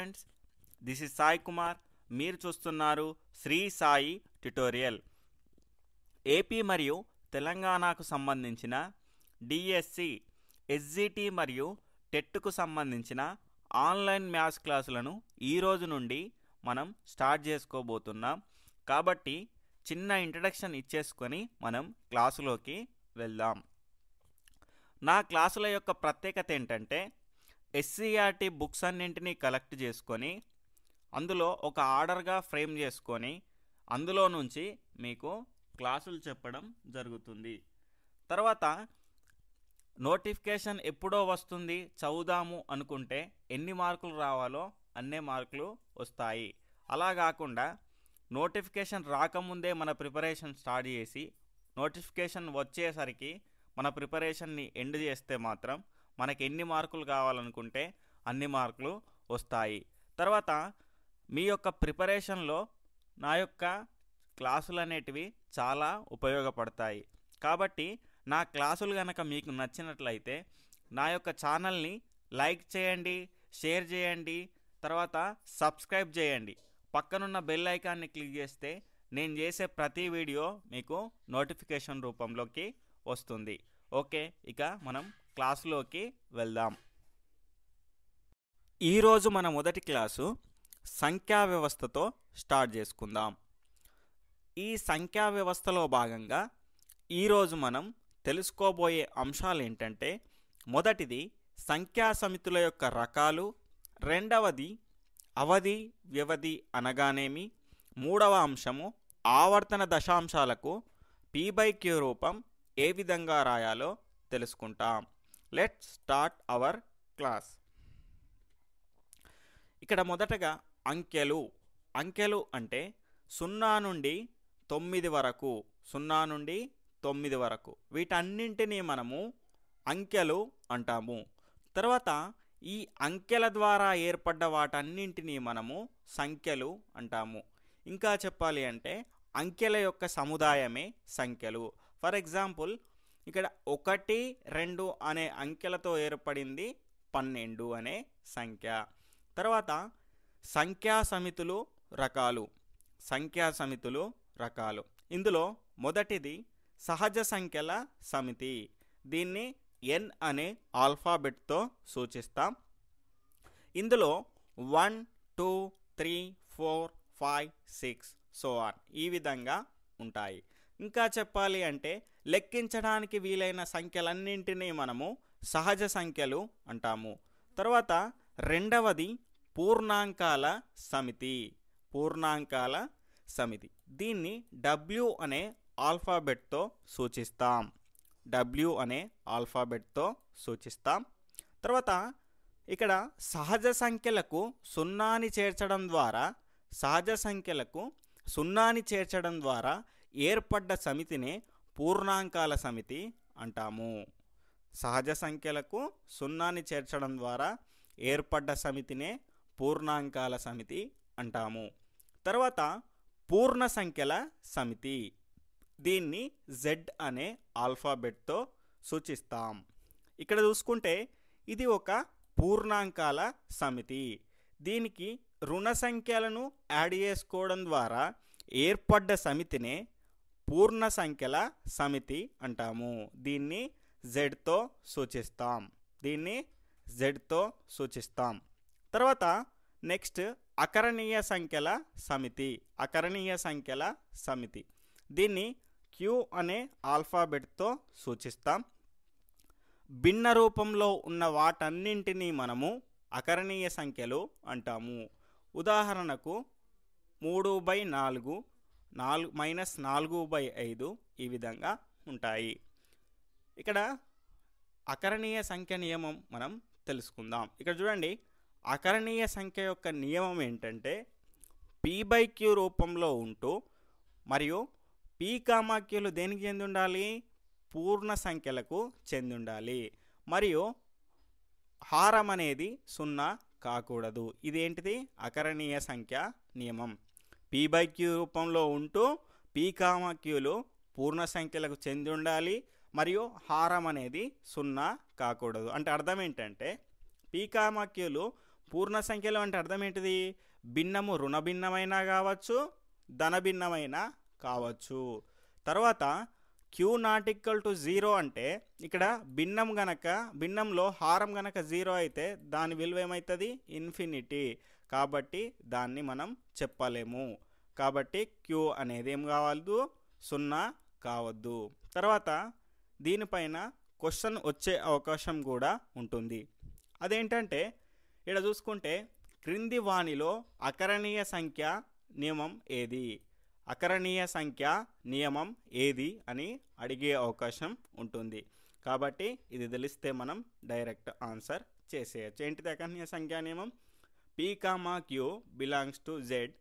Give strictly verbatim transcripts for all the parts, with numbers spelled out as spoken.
Friends, this is Sai Kumar. మీరు చూస్తున్నారు Shri Sai tutorial. AP మరియు తెలంగాణకు సంబంధించిన డిఎస్సి, ఎస్జిటి మరియు టెట్కు సంబంధించిన ఆన్లైన్ మ్యాథ్స్ క్లాసులను ఈ రోజు నుండి మనం స్టార్ట్ చేసుకోబోతున్నాం. కాబట్టి చిన్న ఇంట్రడక్షన్ ఇచ్చేసుకొని మనం క్లాసులోకి వెళ్దాం. నా క్లాసుల యొక్క ప్రత్యేకత ఏంటంటే ఎస్సిఆర్టీ బుక్స్ అన్నింటినీ కలెక్ట్ చేసుకొని అందులో ఒక ఆర్డర్గా ఫ్రేమ్ చేసుకొని అందులో నుంచి మీకు క్లాసులు చెప్పడం జరుగుతుంది. తర్వాత నోటిఫికేషన్ ఎప్పుడో వస్తుంది చదువుదాము అనుకుంటే ఎన్ని మార్కులు రావాలో అన్నే మార్కులు వస్తాయి. అలా కాకుండా నోటిఫికేషన్ రాకముందే మన ప్రిపరేషన్ స్టార్ట్ చేసి నోటిఫికేషన్ వచ్చేసరికి మన ప్రిపరేషన్ని ఎండ్ చేస్తే మాత్రం మనకి ఎన్ని మార్కులు కావాలనుకుంటే అన్ని మార్కులు వస్తాయి. తర్వాత మీ యొక్క ప్రిపరేషన్లో నా యొక్క క్లాసులు అనేటివి చాలా ఉపయోగపడతాయి. కాబట్టి నా క్లాసులు కనుక మీకు నచ్చినట్లయితే నా యొక్క ఛానల్ని లైక్ చేయండి, షేర్ చేయండి, తర్వాత సబ్స్క్రైబ్ చేయండి. పక్కనున్న బెల్ ఐకాన్ని క్లిక్ చేస్తే నేను చేసే ప్రతి వీడియో మీకు నోటిఫికేషన్ రూపంలోకి వస్తుంది. ఓకే, ఇక మనం క్లాసులోకి వెళ్దాం. ఈరోజు మన మొదటి క్లాసు సంఖ్యా వ్యవస్థతో స్టార్ట్ చేసుకుందాం. ఈ సంఖ్యా వ్యవస్థలో భాగంగా ఈరోజు మనం తెలుసుకోబోయే అంశాలు ఏంటంటే, మొదటిది సంఖ్యా సమితుల యొక్క రకాలు, రెండవది అవధి వ్యవధి అనగానేమి, మూడవ అంశము ఆవర్తన దశాంశాలకు పీ బై క్యూ రూపం ఏ విధంగా రాయాలో తెలుసుకుంటాం. Let's start our class. ఇక్కడ మొదటగా అంకెలు. అంకెలు అంటే సున్నా నుండి తొమ్మిది వరకు, సున్నా నుండి తొమ్మిది వరకు వీటన్నింటినీ మనము అంకెలు అంటాము. తర్వాత ఈ అంకెల ద్వారా ఏర్పడ్డ వాటన్నింటినీ మనము సంఖ్యలు అంటాము. ఇంకా చెప్పాలి అంటే అంకెల యొక్క సముదాయమే సంఖ్యలు. ఫర్ ఎగ్జాంపుల్, ఇక్కడ ఒకటి రెండు అనే అంకెలతో ఏర్పడింది పన్నెండు అనే సంఖ్య. తర్వాత సంఖ్యా సమితులు రకాలు. సంఖ్యా సమితులు రకాలు ఇందులో మొదటిది సహజ సంఖ్యల సమితి. దీన్ని ఎన్ అనే ఆల్ఫాబెట్తో సూచిస్తాం. ఇందులో one two three four five six so on ఈ విధంగా ఉంటాయి. ఇంకా చెప్పాలి అంటే లెక్కించడానికి వీలైన సంఖ్యలన్నింటినీ మనము సహజ సంఖ్యలు అంటాము. తర్వాత రెండవది పూర్ణాంకాల సమితి. పూర్ణాంకాల సమితి దీన్ని డబ్ల్యూ అనే ఆల్ఫాబెట్తో సూచిస్తాం. డబ్ల్యూ అనే ఆల్ఫాబెట్తో సూచిస్తాం. తర్వాత ఇక్కడ సహజ సంఖ్యలకు సున్నాని చేర్చడం ద్వారా సహజ సంఖ్యలకు సున్నాని చేర్చడం ద్వారా ఏర్పడ్డ సమితినే పూర్ణాంకాల సమితి అంటాము. సహజ సంఖ్యలకు సున్నాని చేర్చడం ద్వారా ఏర్పడ్డ సమితినే పూర్ణాంకాల సమితి అంటాము. తర్వాత పూర్ణ సంఖ్యల సమితి. దీన్ని జెడ్ అనే ఆల్ఫాబెట్తో సూచిస్తాం. ఇక్కడ చూసుకుంటే ఇది ఒక పూర్ణాంకాల సమితి. దీనికి రుణ సంఖ్యలను యాడ్ చేసుకోవడం ద్వారా ఏర్పడ్డ సమితినే పూర్ణ సంఖ్యల సమితి అంటాము. దీన్ని జెడ్తో సూచిస్తాం. దీన్ని జెడ్తో సూచిస్తాం. తర్వాత నెక్స్ట్ అకరణీయ సంఖ్యల సమితి. అకరణీయ సంఖ్యల సమితి దీన్ని క్యూ అనే ఆల్ఫాబెట్తో సూచిస్తాం. భిన్న రూపంలో ఉన్న వాటన్నింటినీ మనము అకరణీయ సంఖ్యలు అంటాము. ఉదాహరణకు మూడు బై నాలుగు, నాలుగు మైనస్ నాలుగు బై ఐదు ఈ విధంగా ఉంటాయి. ఇక్కడ అకరణీయ సంఖ్య నియమం మనం తెలుసుకుందాం. ఇక్కడ చూడండి, అకరణీయ సంఖ్య యొక్క నియమం ఏంటంటే పీ బై క్యూ రూపంలో ఉంటూ మరియు పీ కామా క్యూలు దేనికి చెంది ఉండాలి? పూర్ణ సంఖ్యలకు చెంది ఉండాలి. మరియు హారం అనేది సున్నా కాకూడదు. ఇదేంటిది? అకరణీయ సంఖ్య నియమం. పీ బై క్యూ రూపంలో ఉంటూ పీ కామా క్యూలు పూర్ణ సంఖ్యలకు చెంది ఉండాలి మరియు హారం అనేది సున్నా కాకూడదు. అంటే అర్థం ఏంటంటే పీ కామా క్యూలు పూర్ణ సంఖ్యలు అంటే అర్థం ఏంటిది? భిన్నము రుణ భిన్నమైనా కావచ్చు, ధన భిన్నమైనా కావచ్చు. తర్వాత Q not equal to zero అంటే ఇక్కడ భిన్నం గనక, భిన్నంలో హారం గనక జీరో అయితే దాని విలువ ఏమవుతుంది? ఇన్ఫినిటీ. కాబట్టి దాన్ని మనం చెప్పలేము. కాబట్టి క్యూ అనేది ఏం కావద్దు? సున్నా కావద్దు. తర్వాత దీనిపైన క్వశ్చన్ వచ్చే అవకాశం కూడా ఉంటుంది. అదేంటంటే ఇక్కడ చూసుకుంటే క్రింది వాణిలో అకరణీయ సంఖ్య నియమం ఏది? అకరణీయ సంఖ్య నియమం ఏది అని అడిగే అవకాశం ఉంటుంది. కాబట్టి ఇది తెలిస్తే మనం డైరెక్ట్ ఆన్సర్ చేసేయచ్చు. ఏంటిది అకరణీయ సంఖ్య నియమం? P comma Q belongs to Z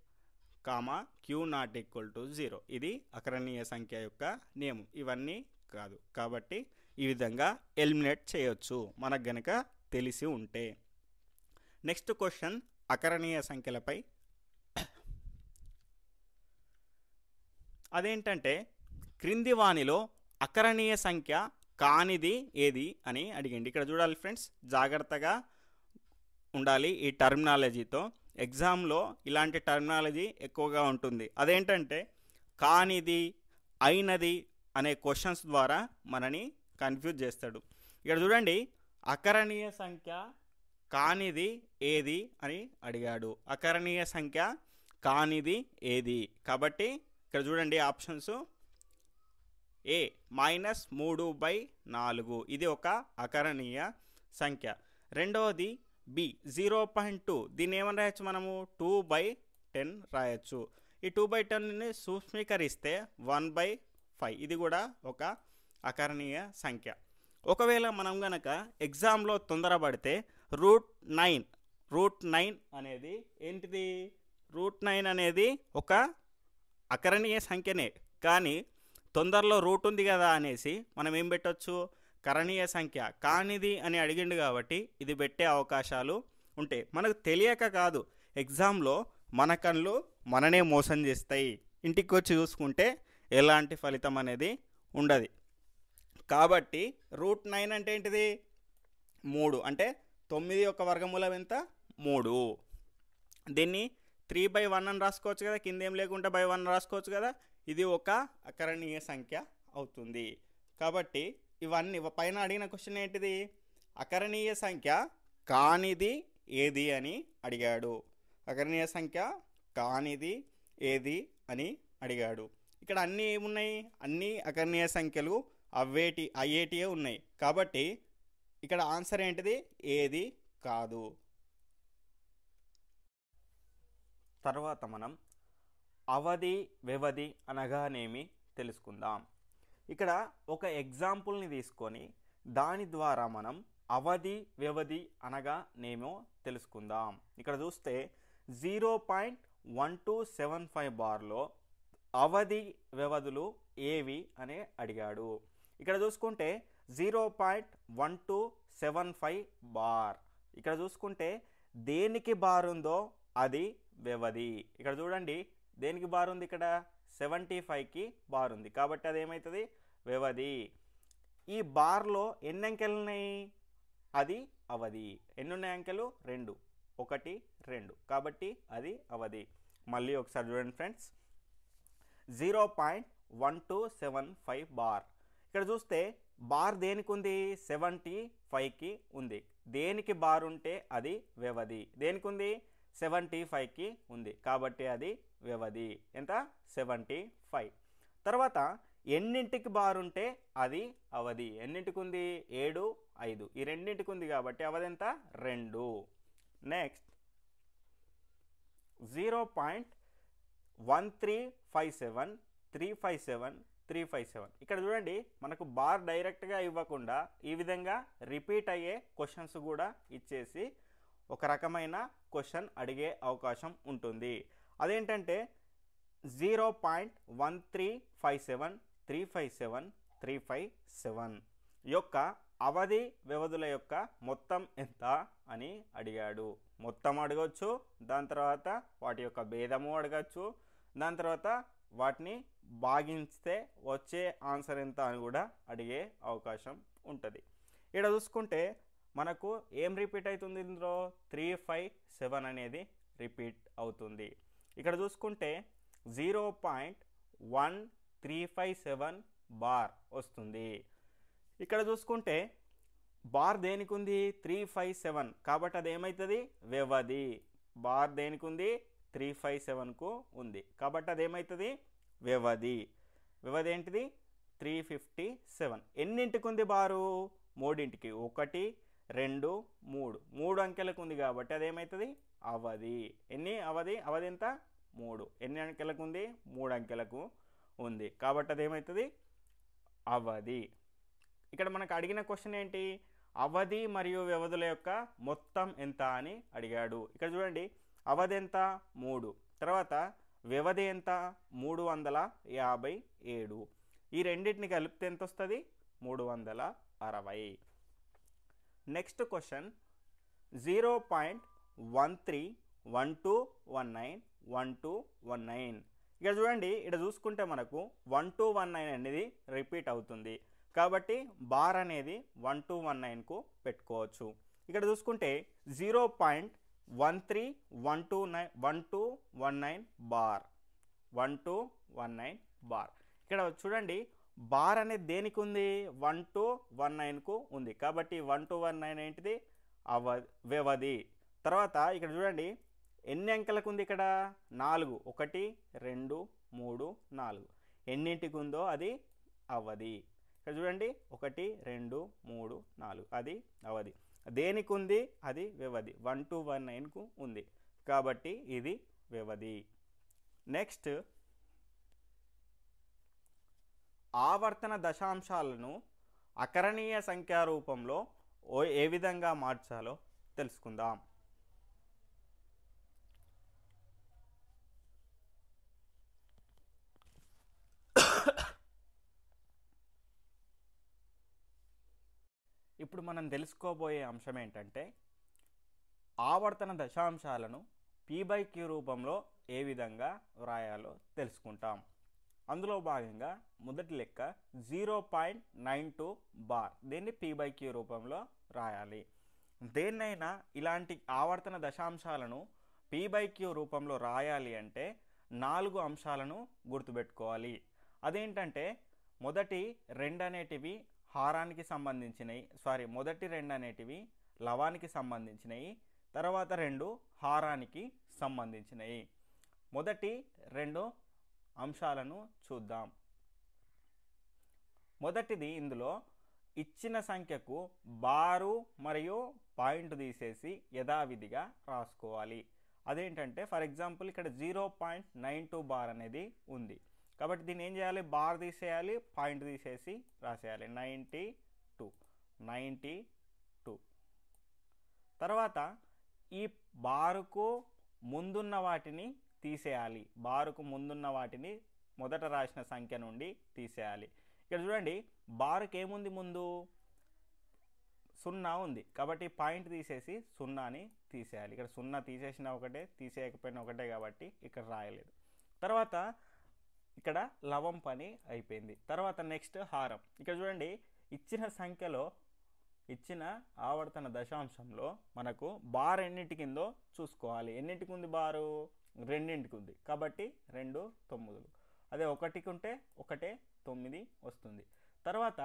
comma Q not equal to zero. ఇది అకరణీయ సంఖ్య యొక్క నియమం. ఇవన్నీ కాదు కాబట్టి ఈ విధంగా ఎలిమినేట్ చేయొచ్చు మనకు గనక తెలిసి ఉంటే. నెక్స్ట్ క్వశ్చన్ అకరణీయ సంఖ్యలపై. అదేంటంటే క్రింది వాణిలో అకరణీయ సంఖ్య కానిది ఏది అని అడిగండి. ఇక్కడ చూడాలి ఫ్రెండ్స్, జాగ్రత్తగా ఉండాలి ఈ టర్మినాలజీతో. ఎగ్జామ్లో ఇలాంటి టర్మినాలజీ ఎక్కువగా ఉంటుంది. అదేంటంటే కానిది, అయినది అనే క్వశ్చన్స్ ద్వారా మనని కన్ఫ్యూజ్ చేస్తాడు. ఇక్కడ చూడండి, అకరణీయ సంఖ్య కానిది ఏది అని అడిగాడు. అకరణీయ సంఖ్య కానిది ఏది? కాబట్టి ఇక్కడ చూడండి ఆప్షన్స్. ఏ మైనస్ మూడు బై నాలుగు, ఇది ఒక అకరణీయ సంఖ్య. రెండవది బి జీరో పాయింట్ టూ, దీన్ని ఏమని రాయొచ్చు మనము? టూ బై టెన్ రాయొచ్చు. ఈ టూ బై టెన్ని సూక్ష్మీకరిస్తే వన్ బై ఫైవ్, ఇది కూడా ఒక అకరణీయ సంఖ్య. ఒకవేళ మనం గనక ఎగ్జామ్లో తొందరపడితే రూట్ నైన్ రూట్ నైన్ అనేది ఏంటిది? రూట్ నైన్ అనేది ఒక అకరణీయ సంఖ్యనే, కానీ తొందరలో రూట్ ఉంది కదా అనేసి మనం ఏం పెట్టవచ్చు? కరణీయ సంఖ్య కానిది అని అడిగిండు కాబట్టి ఇది పెట్టే అవకాశాలు ఉంటాయి. మనకు తెలియక కాదు, ఎగ్జామ్లో మన కళ్ళు మననే మోసం చేస్తాయి. ఇంటికి వచ్చి చూసుకుంటే ఎలాంటి ఫలితం అనేది ఉండదు. కాబట్టి రూట్ నైన్ అంటే ఏంటిది? మూడు. అంటే తొమ్మిది ఒక వర్గమూలం ఎంత? మూడు. దీన్ని త్రీ బై వన్ అని రాసుకోవచ్చు కదా, కిందేం లేకుండా బై వన్ రాసుకోవచ్చు కదా. ఇది ఒక అకరణీయ సంఖ్య అవుతుంది. కాబట్టి ఇవన్నీ పైన అడిగిన క్వశ్చన్ ఏంటిది? అకరణీయ సంఖ్య కానిది ఏది అని అడిగాడు. అకరణీయ సంఖ్య కానిది ఏది అని అడిగాడు. ఇక్కడ అన్నీ ఏమున్నాయి? అన్నీ అకరణీయ సంఖ్యలు అవేటి అయ్యేటియే ఉన్నాయి. కాబట్టి ఇక్కడ ఆన్సర్ ఏంటిది? ఏది కాదు. తర్వాత మనం అవధి వ్యవధి అనగానేమి తెలుసుకుందాం. ఇక్కడ ఒక ఎగ్జాంపుల్ని తీసుకొని దాని ద్వారా మనం అవధి వ్యవధి అనగానేమో తెలుసుకుందాం. ఇక్కడ చూస్తే zero point one two seven five బార్లో అవధి వ్యవధులు ఏవి అని అడిగాడు. ఇక్కడ చూసుకుంటే zero point one two seven five bar, ఇక్కడ చూసుకుంటే దేనికి బార్ ఉందో అది వ్యవధి. ఇక్కడ చూడండి దేనికి బార్ ఉంది? ఇక్కడ సెవెంటీ ఫైవ్కి బార్ ఉంది. కాబట్టి అది ఏమవుతుంది? వ్యవధి. ఈ బార్లో ఎన్ని అంకెలు ఉన్నాయి? అది అవధి. ఎన్ని ఉన్నాయి అంకెలు? రెండు, ఒకటి, రెండు. కాబట్టి అది అవధి. మళ్ళీ ఒకసారి చూడండి friends, zero point one two seven five bar. ఇక్కడ చూస్తే బార్ దేనికి ఉంది? సెవెంటీ ఫైవ్కి ఉంది. దేనికి బార్ ఉంటే అది వ్యవధి. దేనికి ఉంది? సెవెంటీ ఫైవ్కి ఉంది. కాబట్టి అది వ్యవధి. ఎంత? Seventy five. తర్వాత ఎన్నింటికి బార్ ఉంటే అది అవధి. ఎన్నింటికి ఉంది? ఏడు, ఐదు, ఈ రెండింటికి ఉంది. కాబట్టి అవధి ఎంత? రెండు. Next zero point one three five seven three five seven three five seven ఇక్కడ చూడండి, మనకు బార్ డైరెక్ట్గా ఇవ్వకుండా ఈ విధంగా రిపీట్ అయ్యే క్వశ్చన్స్ కూడా ఇచ్చేసి ఒక రకమైన క్వశ్చన్ అడిగే అవకాశం ఉంటుంది. అదేంటంటే zero point one three five seven three five seven three five seven యొక్క అవధి వ్యవధుల యొక్క మొత్తం ఎంత అని అడిగాడు. మొత్తం అడగవచ్చు, దాని తర్వాత వాటి యొక్క భేదము అడగచ్చు, దాని తర్వాత వాటిని భాగించితే వచ్చే ఆన్సర్ ఎంత అని కూడా అడిగే అవకాశం ఉంటుంది. ఇక్కడ చూసుకుంటే మనకు ఏం రిపీట్ అవుతుంది ఇందులో త్రీ ఫైవ్ సెవెన్ అనేది రిపీట్ అవుతుంది. ఇక్కడ చూసుకుంటే zero point one three five seven bar వస్తుంది. ఇక్కడ చూసుకుంటే బార్ దేనికి ఉంది త్రీ ఫైవ్ సెవెన్ కాబట్టి అది ఏమవుతుంది వ్యవధి. బార్ దేనికి ఉంది త్రీ ఫైవ్ సెవెన్కు ఉంది కాబట్టి అది ఏమవుతుంది వ్యవధి. వ్యవధి ఏంటిది త్రీ ఫిఫ్టీ సెవెన్. ఎన్నింటికి ఉంది బారు మూడింటికి, ఒకటి రెండు మూడు, మూడు అంకెలకు ఉంది కాబట్టి అదేమవుతుంది అవధి. ఎన్ని అవధి, అవధి ఎంత మూడు, ఎన్ని అంకెలకు ఉంది మూడు అంకెలకు ఉంది కాబట్టి అదేమవుతుంది అవధి. ఇక్కడ మనకు అడిగిన క్వశ్చన్ ఏంటి అవధి మరియు వ్యవధుల యొక్క మొత్తం ఎంత అని అడిగాడు. ఇక్కడ చూడండి అవధి ఎంత మూడు, తర్వాత వ్యవధి ఎంత మూడు వందల యాభై ఏడు. ఈ రెండింటిని కలిపితే ఎంత వస్తుంది మూడు వందల అరవై. Next question zero point one three one two one nine one two one nine. ఇక్కడ చూడండి ఇక్కడ చూసుకుంటే మనకు వన్ టూ వన్ నైన్ అనేది రిపీట్ అవుతుంది కాబట్టి బార్ అనేది వన్ టూ వన్ నైన్కు పెట్టుకోవచ్చు. ఇక్కడ చూసుకుంటే zero point one three one two nine one two one nine bar one two one nine bar. ఇక్కడ చూడండి బార్ అనేది దేనికి ఉంది వన్ టూ వన్ నైన్కు ఉంది కాబట్టి వన్ టూ వన్ నైన్ ఏంటిది అవ వ్యవధి. తర్వాత ఇక్కడ చూడండి ఎన్ని అంకెలకు ఉంది ఇక్కడ నాలుగు, ఒకటి రెండు మూడు నాలుగు, ఎన్నింటికి ఉందో అది అవధి. ఇక్కడ చూడండి ఒకటి రెండు మూడు నాలుగు అది అవధి. దేనికి ఉంది అది వ్యవధి, వన్ టూ వన్ నైన్కు ఉంది కాబట్టి ఇది వ్యవధి. నెక్స్ట్ ఆవర్తన దశాంశాలను అకరణీయ సంఖ్యా రూపంలో ఏ విధంగా మార్చాలో తెలుసుకుందాం. ఇప్పుడు మనం తెలుసుకోబోయే అంశం ఏంటంటే ఆవర్తన దశాంశాలను పీ బై క్యూ రూపంలో ఏ విధంగా వ్రాయాలో తెలుసుకుంటాం. అందులో భాగంగా మొదటి లెక్క zero point nine two bar దీన్ని పీ బై క్యూ రూపంలో రాయాలి. దేన్నైనా ఇలాంటి ఆవర్తన దశాంశాలను పీ బై క్యూ రూపంలో రాయాలి అంటే నాలుగు అంశాలను గుర్తుపెట్టుకోవాలి. అదేంటంటే మొదటి రెండు అనేటివి హారానికి సంబంధించినవి, సారీ మొదటి రెండు అనేటివి లవానికి సంబంధించినవి, తర్వాత రెండు హారానికి సంబంధించినవి. మొదటి రెండు అంశాలను చూద్దాం. మొదటిది ఇందులో ఇచ్చిన సంఖ్యకు బారు మరియు పాయింట్ తీసేసి యథావిధిగా రాసుకోవాలి. అదేంటంటే ఫర్ ఎగ్జాంపుల్ ఇక్కడ zero point nine two bar అనేది ఉంది కాబట్టి దీన్ని ఏం చేయాలి బార్ తీసేయాలి పాయింట్ తీసేసి రాసేయాలి నైంటీ టూ నైంటీ టూ. తర్వాత ఈ బారుకు ముందున్న వాటిని తీసేయాలి, బారుకు ముందున్న వాటిని మొదట రాసిన సంఖ్య నుండి తీసేయాలి. ఇక్కడ చూడండి బారుకు ఏముంది ముందు సున్నా ఉంది కాబట్టి పాయింట్ తీసేసి సున్నాని తీసేయాలి. ఇక్కడ సున్నా తీసేసిన ఒకటే తీసేయకపోయినా ఒకటే కాబట్టి ఇక్కడ రాయలేదు. తర్వాత ఇక్కడ లవం పని అయిపోయింది. తర్వాత నెక్స్ట్ హారం. ఇక్కడ చూడండి ఇచ్చిన సంఖ్యలో ఇచ్చిన ఆవర్తన దశాంశంలో మనకు బార్ ఎన్నింటి కిందో చూసుకోవాలి. ఎన్నింటికి ఉంది బారు రెండింటికి ఉంది కాబట్టి రెండు తొమ్మిదులు, అదే ఒకటికి ఉంటే ఒకటే తొమ్మిది వస్తుంది. తర్వాత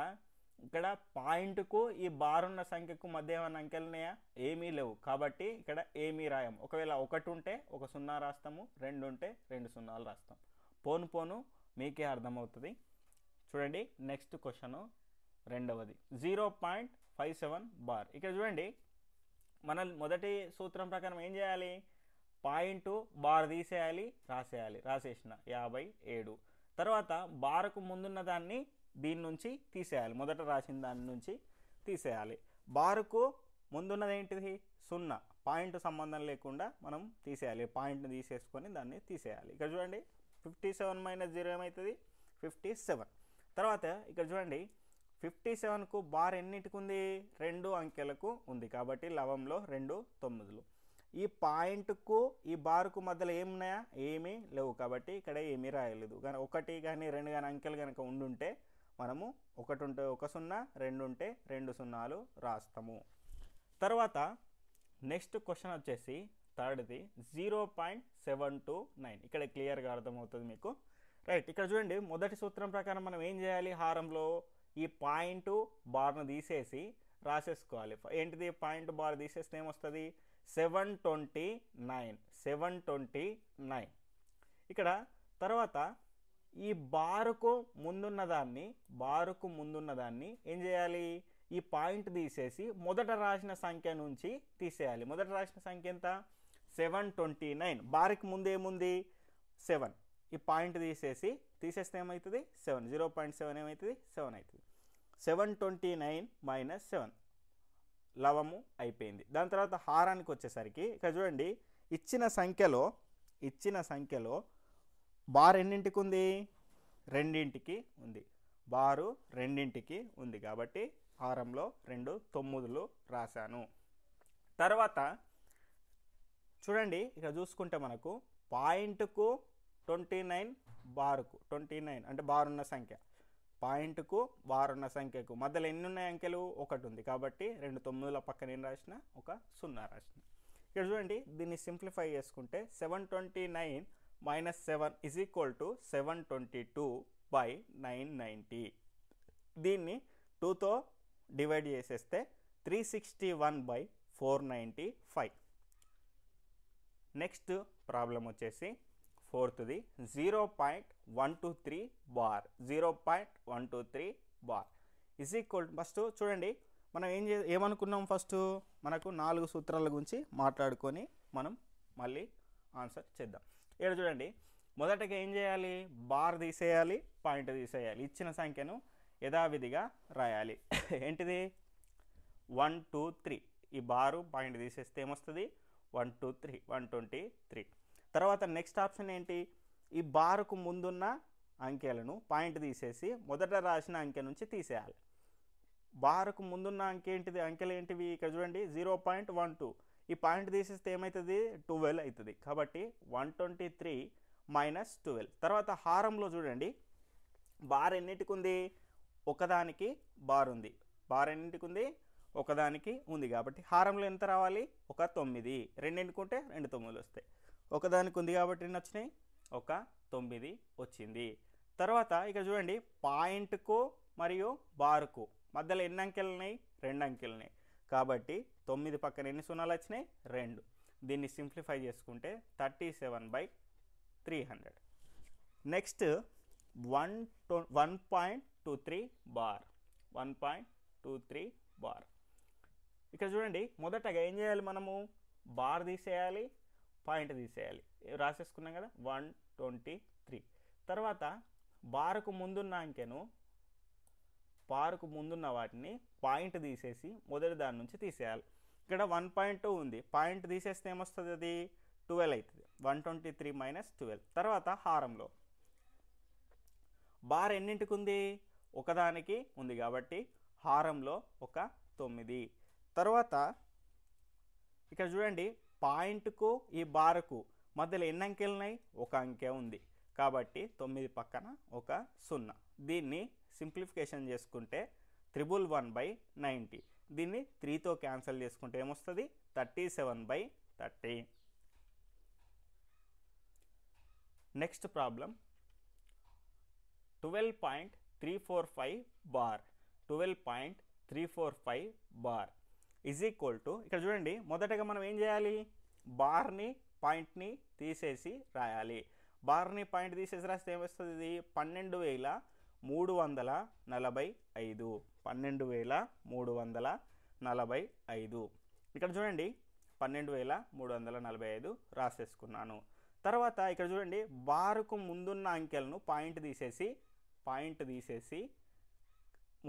ఇక్కడ పాయింట్కు ఈ బారున్న సంఖ్యకు మధ్య ఏమైనా అంకెలు ఉన్నాయా ఏమీ లేవు కాబట్టి ఇక్కడ ఏమీ రాయం. ఒకవేళ ఒకటి ఉంటే ఒక సున్నా రాస్తాము, రెండు ఉంటే రెండు సున్నాలు రాస్తాం. పోను పోను మీకే అర్థమవుతుంది. చూడండి నెక్స్ట్ క్వశ్చన్ రెండవది zero point five seven bar. ఇక్కడ చూడండి మన మొదటి సూత్రం ప్రకారం ఏం చేయాలి పాయింట్ బార్ తీసేయాలి రాసేయాలి రాసేసిన యాభై ఏడు. తర్వాత బార్కు ముందున్న దాన్ని దీని నుంచి తీసేయాలి, మొదట రాసిన దాని నుంచి తీసేయాలి. బార్కు ముందున్నది ఏంటిది సున్నా, పాయింట్ సంబంధం లేకుండా మనం తీసేయాలి, పాయింట్ని తీసేసుకొని దాన్ని తీసేయాలి. ఇక్కడ చూడండి ఫిఫ్టీ సెవెన్ మైనస్ జీరో ఏమవుతుంది ఫిఫ్టీ సెవెన్. తర్వాత ఇక్కడ చూడండి ఫిఫ్టీ సెవెన్కు బార్ ఎన్నింటికి ఉంది రెండు అంకెలకు ఉంది కాబట్టి లవంలో రెండు తొమ్మిదిలు. ఈ పాయింట్కు ఈ బార్కు మధ్యలో ఏమున్నాయా ఏమీ లేవు కాబట్టి ఇక్కడ ఏమీ రాయలేదు. కానీ ఒకటి కానీ రెండు కానీ అంకెలు కనుక ఉండుంటే మనము ఒకటి ఉంటే ఒక సున్నా, రెండు ఉంటే రెండు సున్నాలు రాస్తాము. తర్వాత నెక్స్ట్ క్వశ్చన్ వచ్చేసి థర్డ్ది zero point seven two nine ఇక్కడ క్లియర్గా అర్థమవుతుంది మీకు. రైట్, ఇక్కడ చూడండి మొదటి సూత్రం ప్రకారం మనం ఏం చేయాలి, హారంలో ఈ పాయింట్ బార్ను తీసేసి రాసేసుకోవాలి. ఏంటిది పాయింట్ బార్ తీసేస్తే ఏమొస్తుంది, seven twenty nine seven twenty nine ఇక్కడ తర్వాత ఈ బారుకు ముందున్నదాన్ని బారుకు ముందున్నదాన్ని ఏం చేయాలి, ఈ పాయింట్ తీసేసి మొదట రాసిన సంఖ్య నుంచి తీసేయాలి. మొదట రాసిన సంఖ్య ఎంత, సెవెన్ ట్వంటీ నైన్, బారుకు ముందేముంది సెవెన్, ఈ పాయింట్ తీసేసి తీసేస్తే ఏమవుతుంది సెవెన్, జీరో పాయింట్ సెవెన్ ఏమవుతుంది సెవెన్ అవుతుంది. Seven twenty nine minus seven లవము అయిపోయింది. దాని తర్వాత హారానికి వచ్చేసరికి ఇక్కడ చూడండి ఇచ్చిన సంఖ్యలో ఇచ్చిన సంఖ్యలో బార్ ఎన్నింటికి ఉంది, రెండింటికి ఉంది, బారు రెండింటికి ఉంది కాబట్టి హారంలో రెండు తొమ్మిదిలు రాశాను. తర్వాత చూడండి ఇక్కడ చూసుకుంటే మనకు పాయింట్కు ట్వంటీ నైన్ బారుకు ట్వంటీ నైన్ అంటే బారున్న సంఖ్య, పాయింట్కు బారున్న సంఖ్యకు మధ్యలో ఎన్ని ఉన్నాయి అంకెలు, ఒకటి ఉంది కాబట్టి రెండు తొమ్మిదిల పక్కన ఏం రాసిన ఒక సున్నా రాసిన. ఇక్కడ చూడండి దీన్ని సింప్లిఫై చేసుకుంటే seven twenty nine minus seven is equal to seven twenty two by nine ninety. దీన్ని టూతో డివైడ్ చేసేస్తే three sixty one by four ninety five. Next problem వచ్చేసి ఫోర్త్ది zero point one two three bar zero point one two three bar is equal first చూడండి మనం ఏం చే ఏమనుకున్నాం ఫస్ట్ మనకు నాలుగు సూత్రాల గురించి మాట్లాడుకొని మనం మళ్ళీ ఆన్సర్ చేద్దాం. ఇక్కడ చూడండి మొదటగా ఏం చేయాలి, బార్ తీసేయాలి, పాయింట్ తీసేయాలి, ఇచ్చిన సంఖ్యను యథావిధిగా రాయాలి. ఏంటిది వన్ టూ త్రీ, ఈ బారు పాయింట్ తీసేస్తే ఏమొస్తుంది one two three one twenty three. తర్వాత నెక్స్ట్ ఆప్షన్ ఏంటి, ఈ బారుకు ముందున్న అంకెలను పాయింట్ తీసేసి మొదట రాసిన అంకె నుంచి తీసేయాలి. బారుకు ముందున్న అంకె ఏంటిది, అంకెలు ఏంటివి ఇక్కడ చూడండి జీరో పాయింట్ వన్ టూ, ఈ పాయింట్ తీసేస్తే ఏమవుతుంది ట్వెల్వ్ అవుతుంది కాబట్టి one twenty three minus twelve. తర్వాత హారంలో చూడండి బార్ ఎన్నింటికి ఉంది, ఒకదానికి బార్ ఉంది, బార్ ఎన్నింటికి ఉంది ఒకదానికి ఉంది కాబట్టి హారంలో ఎంత రావాలి ఒక తొమ్మిది, రెండెన్నుకుంటే రెండు తొమ్మిదిలు వస్తాయి, ఒకదానికి ఉంది కాబట్టి ఎన్ని వచ్చినాయి ఒక తొమ్మిది వచ్చింది. తర్వాత ఇక్కడ చూడండి పాయింట్కు మరియు బారుకు మధ్యలో ఎన్ని అంకెలు ఉన్నాయి, రెండు అంకెలు ఉన్నాయి కాబట్టి తొమ్మిది పక్కన ఎన్ని సున్నాలు వచ్చినాయి రెండు. దీన్ని సింప్లిఫై చేసుకుంటే thirty seven by three hundred. Next one two one point two three bar one point two three bar ఇక్కడ చూడండి మొదటగా ఏం చేయాలి మనము, బార్ తీసేయాలి, పాయింట్ తీసేయాలి, రాసేసుకున్నాం కదా వన్ ట్వంటీ త్రీ. తర్వాత బారుకు ముందున్న అంకెను బారుకు ముందున్న వాటిని పాయింట్ తీసేసి మొదటి దాని నుంచి తీసేయాలి. ఇక్కడ వన్ పాయింట్ టూ ఉంది, పాయింట్ తీసేస్తే ఏమొస్తుంది అది ట్వెల్వ్ అవుతుంది, one twenty three minus twelve. తర్వాత హారంలో బార్ ఎన్నింటికి ఉంది, ఒకదానికి ఉంది కాబట్టి హారంలో ఒక తొమ్మిది. తర్వాత ఇక్కడ చూడండి పాయింట్కు ఈ బారుకు మధ్యలో ఎన్ని అంకెలు ఉన్నాయి, ఒక అంకె ఉంది కాబట్టి తొమ్మిది పక్కన ఒక సున్నా. దీన్ని సింప్లిఫికేషన్ చేసుకుంటే త్రిబుల్ వన్ బై నైంటీ, దీన్ని త్రీతో క్యాన్సల్ చేసుకుంటే ఏమొస్తుంది thirty seven by thirty. Next problem twelve point three four five bar twelve point three four five bar is equal to ఇక్కడ చూడండి మొదటగా మనం ఏం చేయాలి, బార్ని పాయింట్ని తీసేసి రాయాలి. బార్ని పాయింట్ తీసేసి రాస్తే ఏమొస్తుంది ఇది పన్నెండు వేల మూడు వందల నలభై ఐదు పన్నెండు వేల మూడు వందల నలభై ఐదు ఇక్కడ చూడండి పన్నెండు వేల మూడు వందల నలభై ఐదు రాసేసుకున్నాను. తర్వాత ఇక్కడ చూడండి బారుకు ముందున్న అంకెలను పాయింట్ తీసేసి పాయింట్ తీసేసి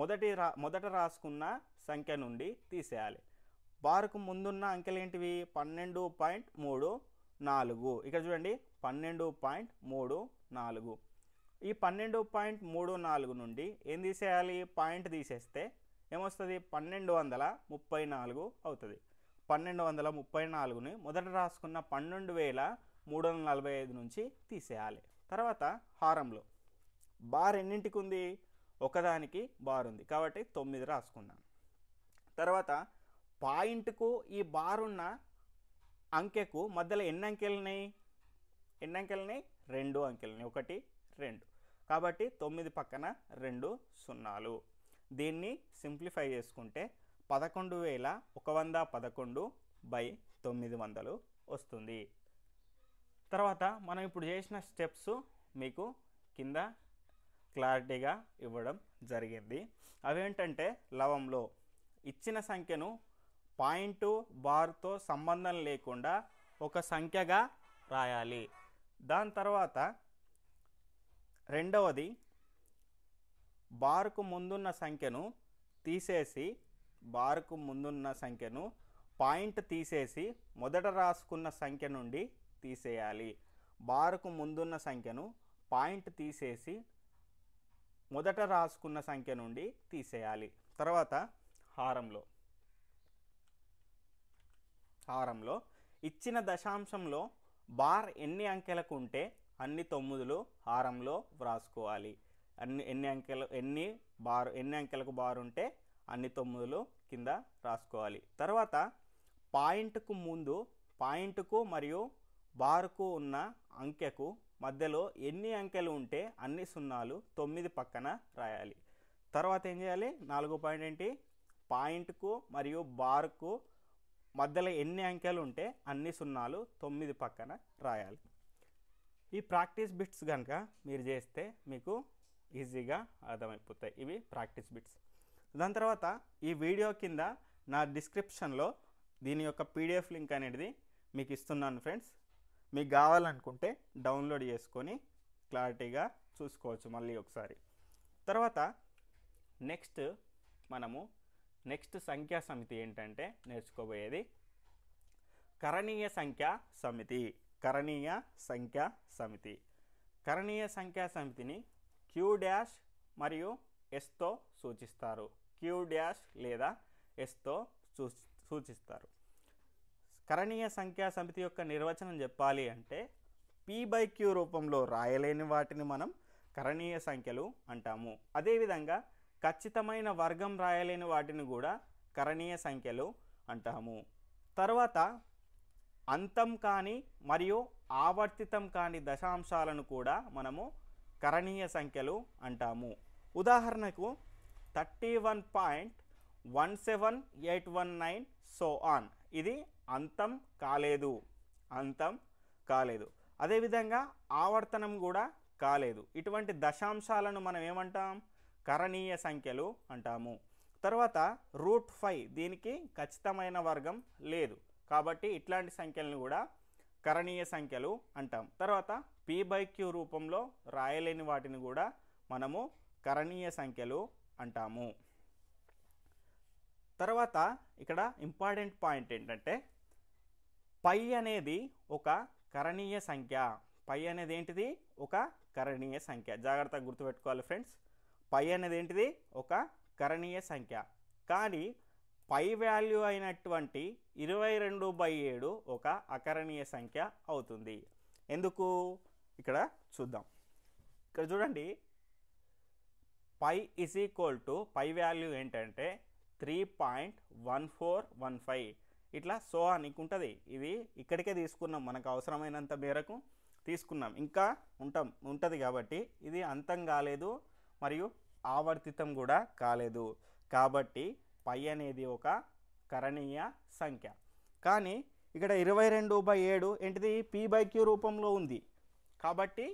మొదటి రా మొదట రాసుకున్న సంఖ్య నుండి తీసేయాలి. బారుకు ముందున్న అంకెలు ఏంటివి పన్నెండు పాయింట్ మూడు నాలుగు ఇక్కడ చూడండి పన్నెండు పాయింట్ మూడు నాలుగు ఈ పన్నెండు పాయింట్ మూడు నాలుగు నుండి ఏం తీసేయాలి, పాయింట్ తీసేస్తే ఏమొస్తుంది పన్నెండు వందల ముప్పై నాలుగు అవుతుంది. పన్నెండు వందల ముప్పై నాలుగుని మొదట రాసుకున్న పన్నెండు వేల మూడు వందల నలభై ఐదు నుంచి తీసేయాలి. తర్వాత హారంలో బార్ ఎన్నింటికి ఉంది, ఒకదానికి బార్ ఉంది కాబట్టి తొమ్మిది రాసుకున్నాను. తర్వాత పాయింట్ కు ఈ బార్ ఉన్న అంకెకు మధ్యలో ఎన్ని అంకెలు ఉన్నాయి ఎన్ని అంకెలు ఉన్నాయి రెండు అంకెలు ఉన్నాయి ఒకటి రెండు కాబట్టి తొమ్మిది పక్కన రెండు సున్నాలు దీన్ని సింప్లిఫై చేసుకుంటే పదకొండు వేల ఒక వంద పదకొండు బై తొమ్మిది వందలు వస్తుంది. తర్వాత మనం ఇప్పుడు చేసిన స్టెప్స్ మీకు కింద క్లారిటీగా ఇవ్వడం జరిగింది. అవేంటంటే లవంలో ఇచ్చిన సంఖ్యను పాయింట్ బార్తో సంబంధం లేకుండా ఒక సంఖ్యగా రాయాలి. దాని తర్వాత రెండవది బార్కు ముందున్న సంఖ్యను తీసేసి బార్కు ముందున్న సంఖ్యను పాయింట్ తీసేసి మొదట రాసుకున్న సంఖ్య నుండి తీసేయాలి. బార్కు ముందున్న సంఖ్యను పాయింట్ తీసేసి మొదట రాసుకున్న సంఖ్య నుండి తీసేయాలి. తర్వాత హారంలో హారంలో ఇచ్చిన దశాంశంలో బార్ ఎన్ని అంకెలకు ఉంటే అన్ని తొమ్మిదిలు హారంలో వ్రాసుకోవాలి. అన్ని ఎన్ని అంకెలు ఎన్ని బార్ ఎన్ని అంకెలకు బార్ ఉంటే అన్ని తొమ్మిదిలు కింద రాసుకోవాలి. తర్వాత పాయింట్కు ముందు పాయింట్కు మరియు బార్కు ఉన్న అంకెకు మధ్యలో ఎన్ని అంకెలు ఉంటే అన్ని సున్నాలు తొమ్మిది పక్కన రాయాలి. తర్వాత ఏం చేయాలి నాలుగో పాయింట్ ఏంటి పాయింట్కు మరియు బార్కు మధ్యలో ఎన్ని అంకెలు ఉంటే అన్ని సున్నాలు తొమ్మిది పక్కన రాయాలి. ఈ ప్రాక్టీస్ బిట్స్ కనుక మీరు చేస్తే మీకు ఈజీగా అర్థమైపోతాయి. ఇవి ప్రాక్టీస్ బిట్స్. దాని తర్వాత ఈ వీడియో కింద నా డిస్క్రిప్షన్లో దీని యొక్క పీడిఎఫ్ లింక్ అనేది మీకు ఇస్తున్నాను ఫ్రెండ్స్. మీకు కావాలనుకుంటే డౌన్లోడ్ చేసుకొని క్లారిటీగా చూసుకోవచ్చు మళ్ళీ ఒకసారి. తర్వాత నెక్స్ట్ మనము నెక్స్ట్ సంఖ్యా సమితి ఏంటంటే నేర్చుకోబోయేది కరణీయ సంఖ్యా సమితి. కరణీయ సంఖ్యా సమితి కరణీయ సంఖ్యా సమితిని క్యూ డాష్ మరియు ఎస్తో సూచిస్తారు. క్యూ డాష్ లేదా ఎస్తో సూచిస్తారు. కరణీయ సంఖ్యా సమితి యొక్క నిర్వచనం చెప్పాలి అంటే పీ బై క్యూ రూపంలో రాయలేని వాటిని మనం కరణీయ సంఖ్యలు అంటాము. అదేవిధంగా ఖచ్చితమైన వర్గం రాయలేని వాటిని కూడా కరణీయ సంఖ్యలు అంటాము. తర్వాత అంతం కాని మరియు ఆవర్తితం కాని దశాంశాలను కూడా మనము కరణీయ సంఖ్యలు అంటాము. ఉదాహరణకు thirty one point one seven eight one nine so on ఇది అంతం కాలేదు అంతం కాలేదు అదేవిధంగా ఆవర్తనం కూడా కాలేదు. ఇటువంటి దశాంశాలను మనం ఏమంటాం కరణీయ సంఖ్యలు అంటాము. తర్వాత రూట్ ఫైవ్ దీనికి ఖచ్చితమైన వర్గం లేదు కాబట్టి ఇట్లాంటి సంఖ్యలను కూడా కరణీయ సంఖ్యలు అంటాం. తర్వాత పీ బై క్యూ రూపంలో రాయలేని వాటిని కూడా మనము కరణీయ సంఖ్యలు అంటాము. తర్వాత ఇక్కడ ఇంపార్టెంట్ పాయింట్ ఏంటంటే పై అనేది ఒక కరణీయ సంఖ్య. పై అనేది ఏంటిది ఒక కరణీయ సంఖ్య. జాగ్రత్తగా గుర్తుపెట్టుకోవాలి ఫ్రెండ్స్. పై అనేది ఏంటిది ఒక కరణీయ సంఖ్య కానీ పై వాల్యూ అయినటువంటి ఇరవై రెండు బై ఏడు ఒక అకరణీయ సంఖ్య అవుతుంది. ఎందుకు ఇక్కడ చూద్దాం. ఇక్కడ చూడండి pi is equal to pi value ఏంటంటే three point one four one five ఇట్లా సో నీకు ఉంటుంది. ఇది ఇక్కడికే తీసుకున్నాం మనకు అవసరమైనంత మేరకు తీసుకున్నాం. ఇంకా ఉంటాం ఉంటుంది కాబట్టి ఇది అంతం కాలేదు మరియు ఆవర్తితం కూడా కాలేదు కాబట్టి పై అనేది ఒక కరణీయ సంఖ్య. కానీ ఇక్కడ ఇరవై రెండు బై ఏడు ఏంటిది పీ బై క్యూ రూపంలో ఉంది కాబట్టి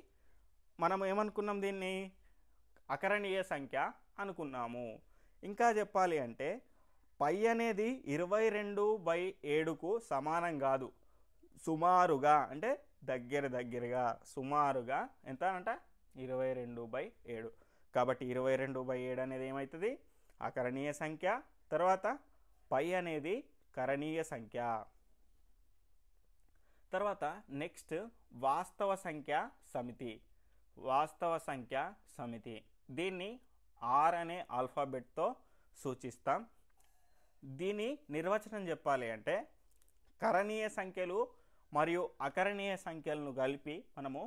మనం ఏమనుకున్నాం దీన్ని అకరణీయ సంఖ్య అనుకున్నాము. ఇంకా చెప్పాలి అంటే పై అనేది ఇరవై రెండు బై ఏడుకు సమానం కాదు. సుమారుగా అంటే దగ్గర దగ్గరగా సుమారుగా ఎంత అంట ఇరవై రెండు బై ఏడు కాబట్టి ఇరవై రెండు బై ఏడు అనేది ఏమవుతుంది అకరణీయ సంఖ్య. తర్వాత పై అనేది కరణీయ సంఖ్య. తర్వాత నెక్స్ట్ వాస్తవ సంఖ్య సమితి. వాస్తవ సంఖ్య సమితి దీన్ని ఆర్ అనే ఆల్ఫాబెట్తో సూచిస్తాం. దీని నిర్వచనం చెప్పాలి అంటే కరణీయ సంఖ్యలు మరియు అకరణీయ సంఖ్యలను కలిపి మనము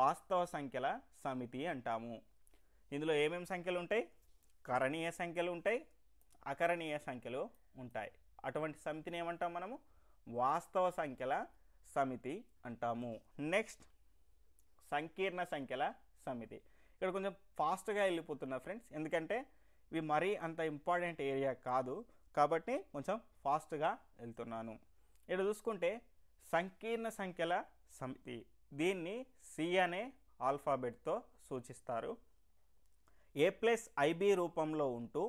వాస్తవ సంఖ్యల సమితి అంటాము. ఇందులో ఏమేమి సంఖ్యలు ఉంటాయి కరణీయ సంఖ్యలు ఉంటాయి అకరణీయ సంఖ్యలు ఉంటాయి. అటువంటి సమితిని ఏమంటాం మనము? వాస్తవ సంఖ్యల సమితి అంటాము. నెక్స్ట్ సంకీర్ణ సంఖ్యల సమితి. ఇక్కడ కొంచెం ఫాస్ట్గా వెళ్ళిపోతున్నా ఫ్రెండ్స్, ఎందుకంటే ఇవి మరీ అంత ఇంపార్టెంట్ ఏరియా కాదు కాబట్టి కొంచెం ఫాస్ట్గా వెళ్తున్నాను. ఇక్కడ చూసుకుంటే సంకీర్ణ సంఖ్యల సమితి, దీన్ని సి అనే ఆల్ఫాబెట్తో సూచిస్తారు. ఏ ప్లస్ ఐబి రూపంలో ఉంటూ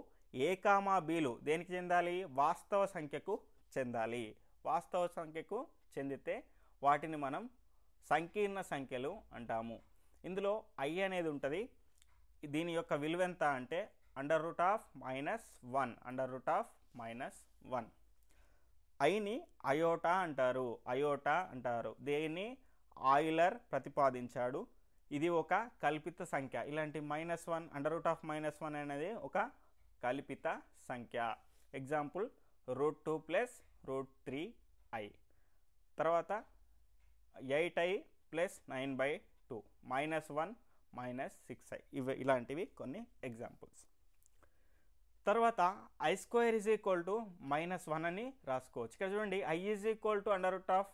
ఏ కామా బీలు దేనికి చెందాలి? వాస్తవ సంఖ్యకు చెందాలి. వాస్తవ సంఖ్యకు చెందితే వాటిని మనం సంకీర్ణ సంఖ్యలు అంటాము. ఇందులో ఐ అనేది ఉంటుంది, దీని యొక్క విలువ ఎంత అంటే under root of minus one under root of minus one ఐని అయోటా అంటారు, అయోటా అంటారు. దీన్ని ఆయిలర్ ప్రతిపాదించాడు. ఇది ఒక కల్పిత సంఖ్య. ఇలాంటి minus one under root of minus one అనేది ఒక కల్పిత సంఖ్య. Example root two plus root three i, తర్వాత eight i plus nine by two, minus one minus six i, ఇవి ఇలాంటివి కొన్ని ఎగ్జాంపుల్స్. తర్వాత i square is equal to minus one అని రాసుకోవచ్చు. ఇక్కడ చూడండి i is equal to under root of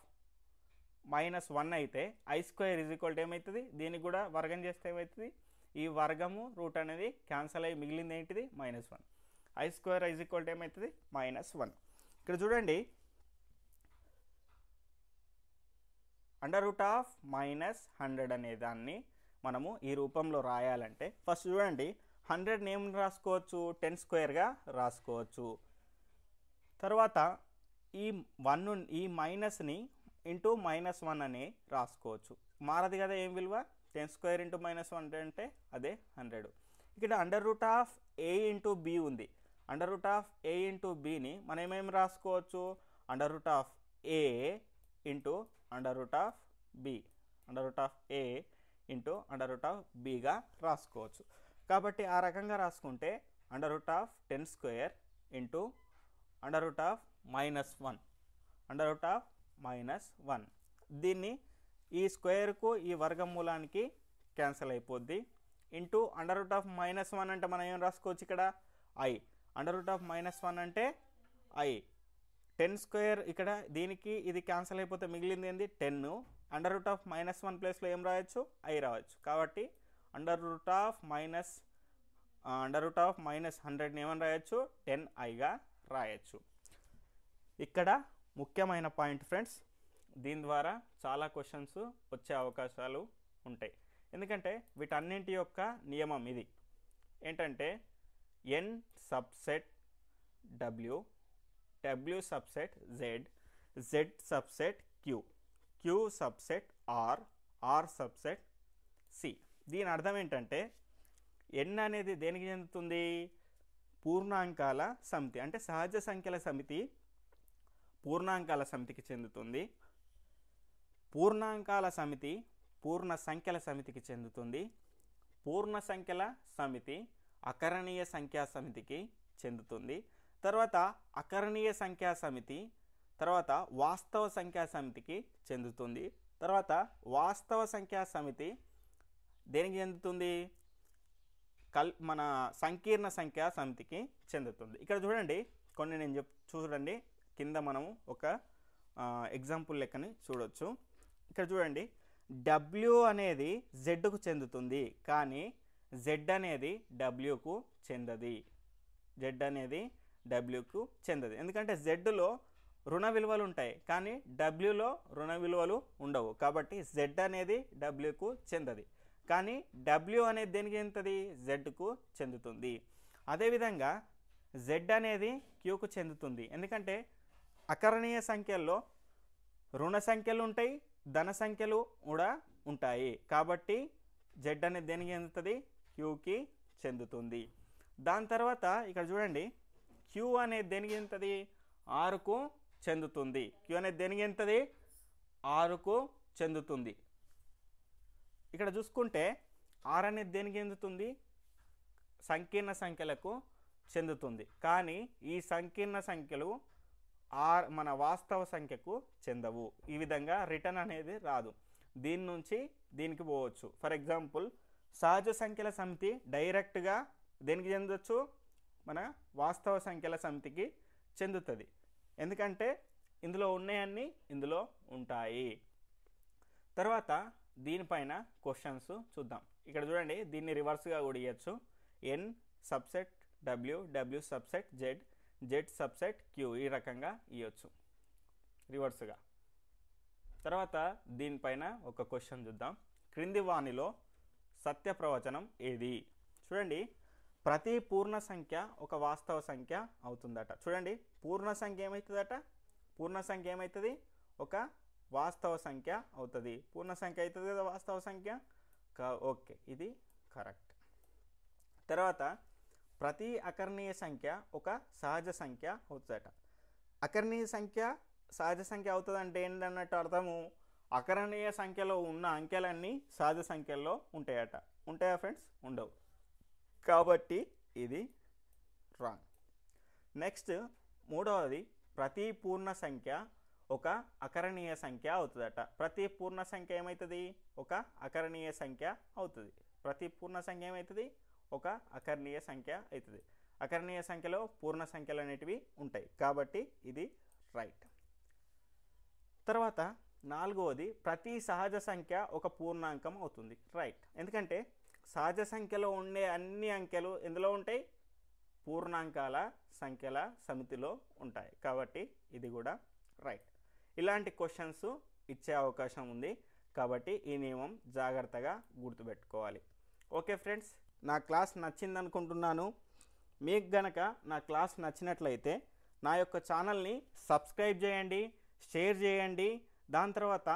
minus one అయితే i square is equal to ఏమవుతుంది? దీనికి కూడా వర్గం చేస్తే ఏమవుతుంది? ఈ వర్గము రూట్ అనేది క్యాన్సల్ అయ్యి మిగిలింది ఏంటిది? Minus one. I square is equal to ఏమవుతుంది? Minus one. ఇక్కడ చూడండి under root of minus hundred అనే దాన్ని మనము ఈ రూపంలో రాయాలంటే ఫస్ట్ చూడండి హండ్రెడ్ని ఏం రాసుకోవచ్చు? టెన్ స్క్వేర్గా రాసుకోవచ్చు. తర్వాత ఈ వన్ ఈ మైనస్ని ఇంటూ మైనస్ వన్ అని రాసుకోవచ్చు. మారదు కదా ఏం విలువ? Ten square into minus one అంటే అదే హండ్రెడ్. ఇక్కడ under root of A into B ఉంది. Under root of A into బిని మనం ఏమేమి రాసుకోవచ్చు? Under root of A into under root of B, under root of A into under root of బిగా రాసుకోవచ్చు. కాబట్టి ఆ రకంగా రాసుకుంటే under root of ten square into under root of minus one under root of minus one. దీన్ని ఈ స్క్వేర్కు ఈ వర్గమూలానికి క్యాన్సల్ అయిపోద్ది. Into under root of minus one అంటే మనం ఏం రాసుకోవచ్చు? ఇక్కడ i under root of minus one అంటే ఐ. టెన్ స్క్వేర్ ఇక్కడ దీనికి ఇది క్యాన్సల్ అయిపోతే మిగిలింది ఏంది? Ten. Under root of minus one ప్లేస్లో ఏం రాయొచ్చు? ఐ రావచ్చు. కాబట్టి under root of minus under root of minus హండ్రెడ్ని ఏమని రాయొచ్చు? టెన్ ఐగా రాయొచ్చు. ఇక్కడ ముఖ్యమైన పాయింట్ ఫ్రెండ్స్, దీని ద్వారా చాలా క్వశ్చన్స్ వచ్చే అవకాశాలు ఉంటాయి. ఎందుకంటే వీటన్నింటి యొక్క నియమం ఇది ఏంటంటే N subset W, W subset Z, Z subset Q, Q subset R, R subset C. దీని అర్థం ఏంటంటే ఎన్ అనేది దేనికి చెందుతుంది? పూర్ణాంకాల సమితి అంటే సహజ సంఖ్యల సమితి పూర్ణాంకాల సమితికి చెందుతుంది. పూర్ణాంకాల సమితి పూర్ణ సంఖ్యల సమితికి చెందుతుంది. పూర్ణ సంఖ్యల సమితి అకరణీయ సంఖ్యా సమితికి చెందుతుంది. తర్వాత అకరణీయ సంఖ్యా సమితి తర్వాత వాస్తవ సంఖ్యా సమితికి చెందుతుంది. తర్వాత వాస్తవ సంఖ్యా సమితి దేనికి చెందుతుంది? కల్ మన సంకీర్ణ సంఖ్యా సమితికి చెందుతుంది. ఇక్కడ చూడండి కొన్ని నేను చెప్ చూడండి కింద మనము ఒక ఎగ్జాంపుల్ లెక్కని చూడవచ్చు. ఇక్కడ చూడండి డబ్ల్యూ అనేది జెడ్కు చెందుతుంది కానీ జెడ్ అనేది డబ్ల్యూకు చెందది. జెడ్ అనేది డబ్ల్యూకు చెందది ఎందుకంటే జెడ్లో రుణ విలువలు ఉంటాయి కానీ డబ్ల్యూలో రుణ విలువలు ఉండవు. కాబట్టి జెడ్ అనేది డబ్ల్యూకు చెందది కానీ డబ్ల్యూ అనేది దేనికి చెందుతుంది? జెడ్కు చెందుతుంది. అదేవిధంగా జెడ్ అనేది క్యూకు చెందుతుంది ఎందుకంటే అకరణీయ సంఖ్యల్లో రుణ సంఖ్యలు ఉంటాయి, ధన సంఖ్యలు కూడా ఉంటాయి. కాబట్టి జెడ్ అనేది దేనికి చెందుతుంది? క్యూకి చెందుతుంది. దాని తర్వాత ఇక్కడ చూడండి క్యూ అనేది దేనికి చెందుతుంది? ఆరుకు చెందుతుంది. క్యూ అనేది దేనికి చెందుతుంది? ఆరుకు చెందుతుంది. ఇక్కడ చూసుకుంటే ఆరు అనేది దేనికి చెందుతుంది? సంకీర్ణ సంఖ్యలకు చెందుతుంది కానీ ఈ సంకీర్ణ సంఖ్యలు ఆర్ మన వాస్తవ సంఖ్యకు చెందవు. ఈ విధంగా రిటర్న్ అనేది రాదు. దీని నుంచి దీనికి పోవచ్చు. ఫర్ ఎగ్జాంపుల్ సహజ సంఖ్యల సమితి డైరెక్ట్గా దేనికి చెందొచ్చు? మన వాస్తవ సంఖ్యల సమితికి చెందుతుంది. ఎందుకంటే ఇందులో ఉన్నాయన్నీ ఇందులో ఉంటాయి. తర్వాత దీనిపైన క్వశ్చన్స్ చూద్దాం. ఇక్కడ చూడండి, దీన్ని రివర్స్గా కూడా ఇవ్వచ్చు. N subset W, W subset Z, Z subset Q, ఈ రకంగా ఇవ్వచ్చు రివర్స్గా. తర్వాత దీనిపైన ఒక క్వశ్చన్ చూద్దాం. క్రింది వాణిలో సత్య ప్రవచనం ఏది? చూడండి, ప్రతి పూర్ణ సంఖ్య ఒక వాస్తవ సంఖ్య అవుతుందట. చూడండి, పూర్ణ సంఖ్య ఏమవుతుందట? పూర్ణ సంఖ్య ఏమవుతుంది? ఒక వాస్తవ సంఖ్య అవుతుంది. పూర్ణ సంఖ్య అవుతుంది కదా వాస్తవ సంఖ్య. ఓకే, ఇది కరెక్ట్. తర్వాత ప్రతి అకర్ణీయ సంఖ్య ఒక సహజ సంఖ్య అవుతుందట. అకర్ణీయ సంఖ్య సహజ సంఖ్య అవుతుందంటే ఏంటన్నట్టు అర్థము, అకర్ణీయ సంఖ్యలో ఉన్న అంకెలన్నీ సహజ సంఖ్యల్లో ఉంటాయట. ఉంటాయా ఫ్రెండ్స్? ఉండవు. కాబట్టి ఇది రాంగ్. నెక్స్ట్ మూడవది, ప్రతి పూర్ణ సంఖ్య ఒక అకరణీయ సంఖ్య అవుతుందట. ప్రతి పూర్ణ సంఖ్య ఏమవుతుంది? ఒక అకరణీయ సంఖ్య అవుతుంది. ప్రతి పూర్ణ సంఖ్య ఏమవుతుంది? ఒక అకరణీయ సంఖ్య అవుతుంది. అకరణీయ సంఖ్యలో పూర్ణ సంఖ్యలు అనేటివి ఉంటాయి. కాబట్టి ఇది రైట్. తర్వాత నాలుగవది, ప్రతి సహజ సంఖ్య ఒక పూర్ణాంకం అవుతుంది. రైట్, ఎందుకంటే సహజ సంఖ్యలో ఉండే అన్ని అంకెలు ఎందులో ఉంటాయి? పూర్ణాంకాల సంఖ్యల సమితిలో ఉంటాయి. కాబట్టి ఇది కూడా రైట్. ఇలాంటి క్వశ్చన్స్ ఇచ్చే అవకాశం ఉంది. కాబట్టి ఈ నియమం జాగ్రత్తగా గుర్తుపెట్టుకోవాలి. ఓకే ఫ్రెండ్స్, నా క్లాస్ నచ్చిందనుకుంటున్నాను. మీకు గనక నా క్లాస్ నచ్చినట్లయితే నా యొక్క ఛానల్ని సబ్స్క్రైబ్ చేయండి, షేర్ చేయండి, దాని తర్వాత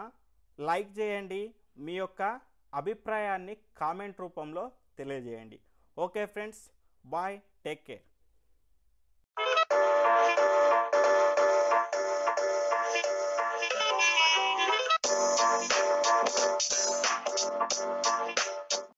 లైక్ చేయండి, మీ యొక్క అభిప్రాయాన్ని కామెంట్ రూపంలో తెలియజేయండి. Okay friends, bye, take care.